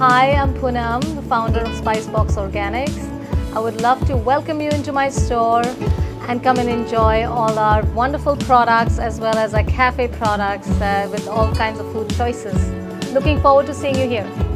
Hi, I'm Poonam, the founder of Spice Box Organics. I would love to welcome you into my store and come and enjoy all our wonderful products as well as our cafe products with all kinds of food choices. Looking forward to seeing you here.